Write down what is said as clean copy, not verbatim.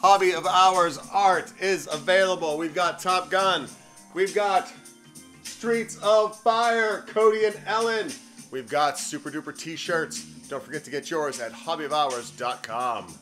Hobby of Hours art is available. We've got Top Gun. We've got Streets of Fire, Cody and Ellen. We've got Super Duper t-shirts. Don't forget to get yours at HobbyOfHours.com.